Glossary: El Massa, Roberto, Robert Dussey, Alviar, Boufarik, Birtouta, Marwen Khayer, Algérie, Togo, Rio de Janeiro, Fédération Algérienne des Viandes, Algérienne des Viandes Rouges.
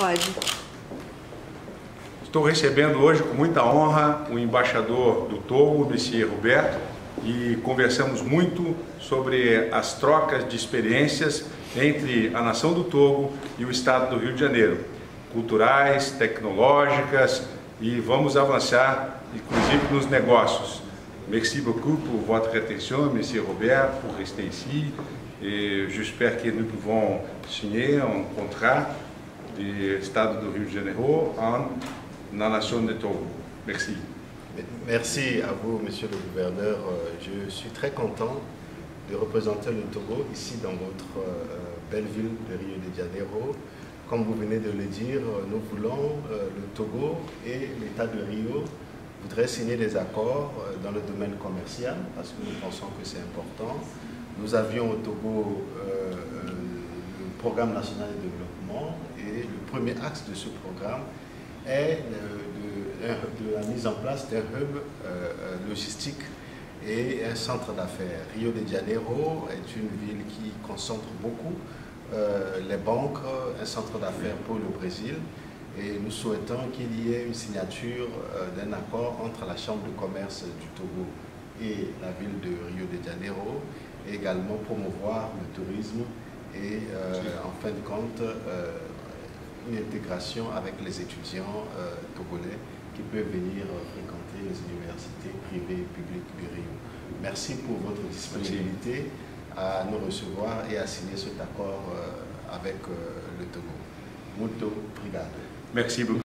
Pode. Estou recebendo hoje com muita honra o embaixador do Togo, o Monsieur Roberto, e conversamos muito sobre as trocas de experiências entre a nação do Togo e o estado do Rio de Janeiro, culturais, tecnológicas, e vamos avançar, inclusive, nos negócios. Merci beaucoup pour votre attention, Monsieur Robert, pour rester ici. Et j'espère que nous pouvons signer un contrat du Estado do Rio de Janeiro na nação de Togo. Merci. Merci à vous, Monsieur le Gouverneur. Je suis très content de représenter le Togo ici dans votre belle ville de Rio de Janeiro. Comme vous venez de le dire, nous voulons, le Togo et l'État de Rio voudraient signer des accords dans le domaine commercial parce que nous pensons que c'est important. Nous avions au Togo le programme national de développement et le premier axe de ce programme est de la mise en place d'un hub logistique et un centre d'affaires. Rio de Janeiro est une ville qui concentre beaucoup les banques, un centre d'affaires pour le Brésil, et nous souhaitons qu'il y ait une signature d'un accord entre la Chambre de commerce du Togo et la ville de Rio de Janeiro, et également promouvoir le tourisme et en fin de compte une intégration avec les étudiants togolais qui peuvent venir fréquenter les universités privées et publiques de Rio. Merci pour votre disponibilité à nous recevoir et à signer cet accord avec le Togo. Muito obrigado. Merci beaucoup.